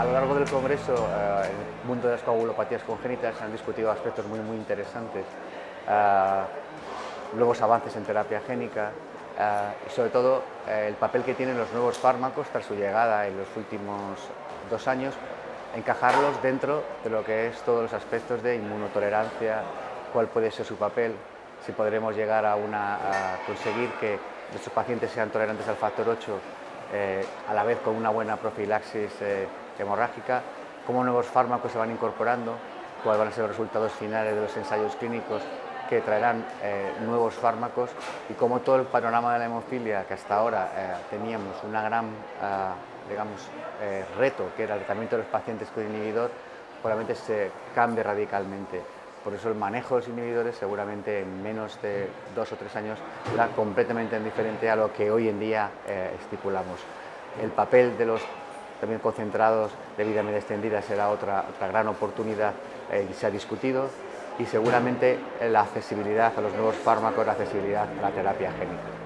A lo largo del Congreso, en el mundo de las coagulopatías congénitas se han discutido aspectos muy interesantes, nuevos avances en terapia génica y sobre todo el papel que tienen los nuevos fármacos tras su llegada en los últimos 2 años, encajarlos dentro de lo que es todos los aspectos de inmunotolerancia, cuál puede ser su papel, si podremos llegar a conseguir que nuestros pacientes sean tolerantes al factor 8 a la vez con una buena profilaxis hemorrágica, cómo nuevos fármacos se van incorporando, cuáles van a ser los resultados finales de los ensayos clínicos que traerán nuevos fármacos y cómo todo el panorama de la hemofilia, que hasta ahora teníamos una gran reto, que era el tratamiento de los pacientes con inhibidor, probablemente se cambie radicalmente. Por eso el manejo de los inhibidores seguramente en menos de 2 o 3 años será completamente diferente a lo que hoy en día estipulamos. El papel de los también concentrados de vitamina extendida será otra gran oportunidad que se ha discutido, y seguramente la accesibilidad a los nuevos fármacos, la accesibilidad a la terapia génica.